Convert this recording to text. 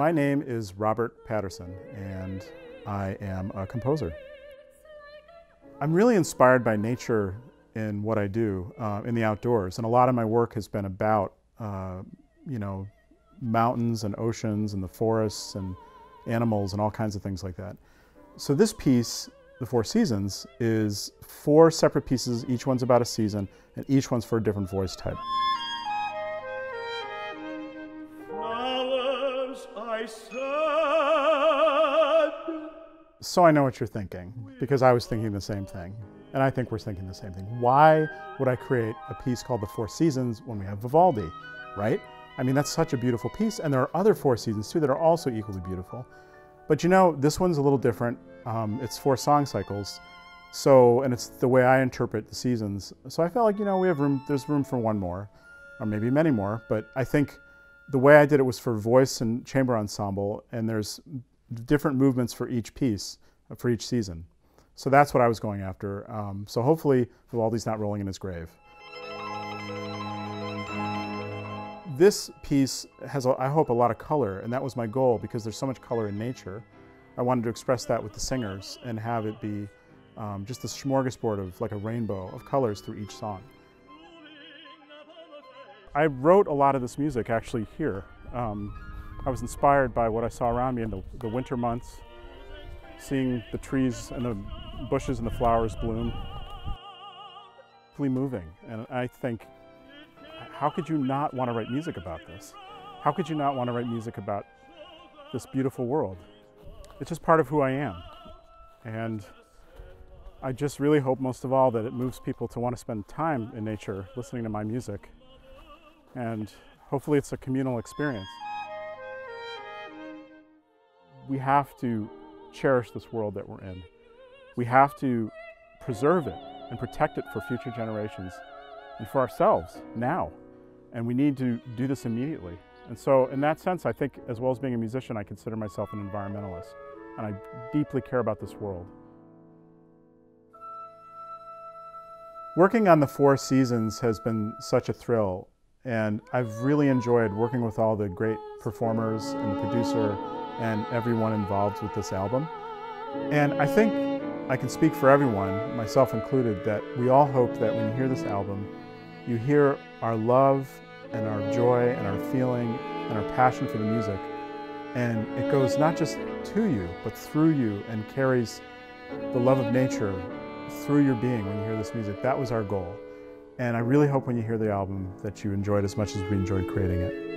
My name is Robert Paterson, and I am a composer. I'm really inspired by nature in what I do in the outdoors, and a lot of my work has been about, mountains and oceans and the forests and animals and all kinds of things like that. So this piece, The Four Seasons, is four separate pieces. Each one's about a season, and each one's for a different voice type. So I know what you're thinking, because I was thinking the same thing, and I think we're thinking the same thing. Why would I create a piece called The Four Seasons when we have Vivaldi, right? I mean, that's such a beautiful piece, and there are other Four Seasons too that are also equally beautiful. But you know, this one's a little different. It's four song cycles, so, and it's the way I interpret the seasons. So I felt like, you know, we have room, there's room for one more, or maybe many more, but I think the way I did it was for voice and chamber ensemble, and there's different movements for each piece, for each season. So that's what I was going after. So hopefully Vivaldi's not rolling in his grave. This piece has, I hope, a lot of color, and that was my goal because there's so much color in nature. I wanted to express that with the singers and have it be just a smorgasbord of, like a rainbow of colors through each song. I wrote a lot of this music actually here. I was inspired by what I saw around me in the winter months, seeing the trees and the bushes and the flowers bloom. Really moving, and I think, how could you not want to write music about this? How could you not want to write music about this beautiful world? It's just part of who I am, and I just really hope most of all that it moves people to want to spend time in nature listening to my music, and hopefully it's a communal experience. We have to cherish this world that we're in. We have to preserve it and protect it for future generations and for ourselves now. And we need to do this immediately. And so in that sense, I think, as well as being a musician, I consider myself an environmentalist, and I deeply care about this world. Working on The Four Seasons has been such a thrill, and I've really enjoyed working with all the great performers and the producer and everyone involved with this album. And I think I can speak for everyone, myself included, that we all hope that when you hear this album, you hear our love and our joy and our feeling and our passion for the music. And it goes not just to you, but through you, and carries the love of nature through your being when you hear this music. That was our goal. And I really hope when you hear the album that you enjoy it as much as we enjoyed creating it.